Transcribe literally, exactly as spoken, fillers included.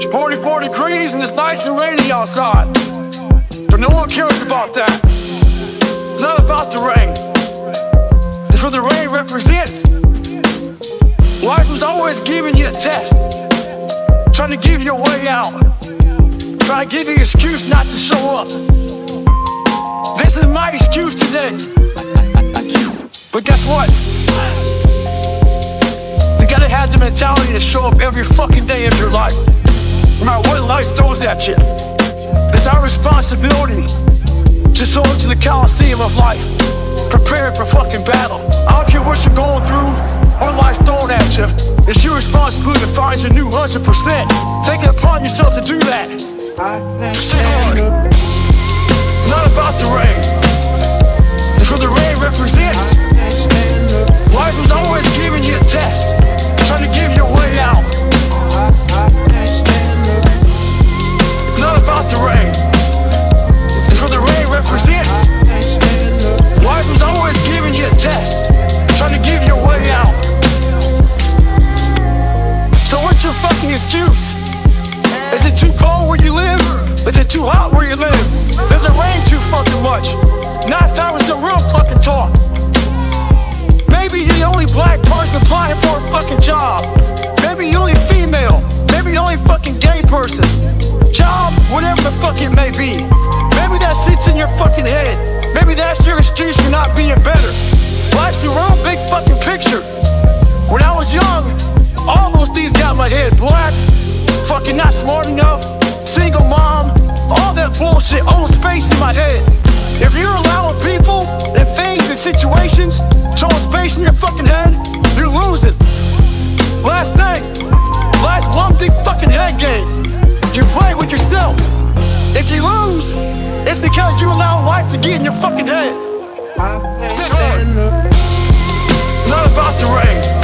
It's forty-four degrees and it's nice and rainy outside, but no one cares about that. It's not about the rain. It's what the rain represents. Life was always giving you a test, trying to give you a way out, trying to give you an excuse not to show up. This is my excuse today. But guess what? You gotta have the mentality to show up every fucking day of your life, no matter what life throws at you. It's our responsibility to show up to the Coliseum of life, prepared for fucking battle. I don't care what you're going through or life's thrown at you. It's your responsibility to find your new one hundred percent. Take it upon yourself to do that. Stay hard. It's not about the rain. It's what the rain represents. Life was always giving you a test, trying to give you a way out. It's not about the rain. It's what the rain represents. Life was always giving you a test, trying to give you a way out. So what's your fucking excuse? Is it too cold where you live? Is it too hot where you live? Does it rain too fucking much? Nine times the real fucking talk. Maybe you're the only black person applying for a fucking job. Maybe you're the only female. Maybe you're the only fucking gay person. Job, whatever the fuck it may be. Maybe that sits in your fucking head. Maybe that's your excuse for not being better. Life's your own big fucking picture. When I was young, all those things got my head. Black, fucking not smart enough, single mom, all that bullshit owns space in my head. If you're allowing people and things and situations to own space in your fucking head, you're losing. Last thing, life's one big fucking head game. You play with yourself. If you lose, it's because you allow life to get in your fucking head. Stay hard. Not about the rain.